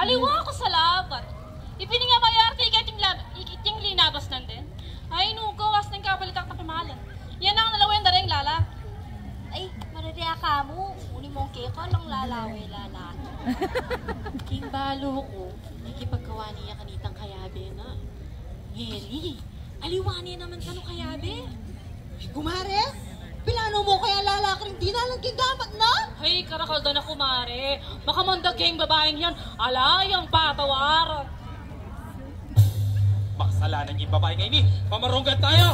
Aliwa ako sa labat. Ipininga ba yung arte ikiting linabas nandin? Ay, nugawas ng kabalitak na pamahalan. Yan ang nalawin na rin, lala. Ay, marariya ka mo. Uli mong keko lang lalawin, lala. King balo ko, nakipagkawa niya kanitang kayabe na. Ngeli, aliwa niya naman ka no kayabe. Kumares, pilano mo kaya lalaki rin di nalang gindamat na? Ay, karakal doon na kumare. Makamandag kayong babaeng yan. Alayang patawaran. Paksalanan yung babae ngayon eh. Pamarunggan tayo!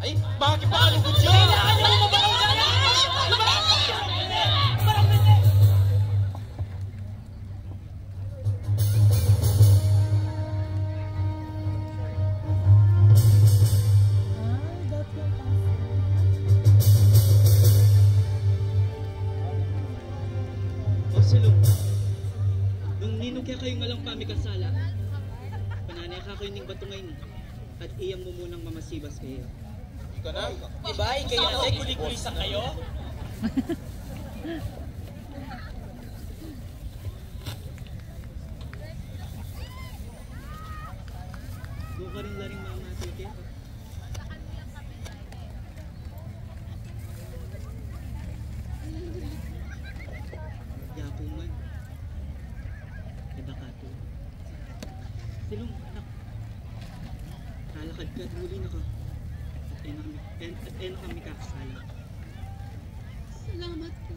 Ay, bakit ba alam ko siya? O, Salong, nung ninugya kayong alang pamikasala, pananay ka kayo ning batungay ni, at iyang mo munang mamasibas kayo. Ika na? Diba? Ika yun natin, kulikulisa kayo? Doon ka rin laring mga matike. Yapo man. Diba ka to? Silong, anak. Nalakad ka at muli na ka. At eno kami kakasala. Salamat po.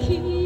Keep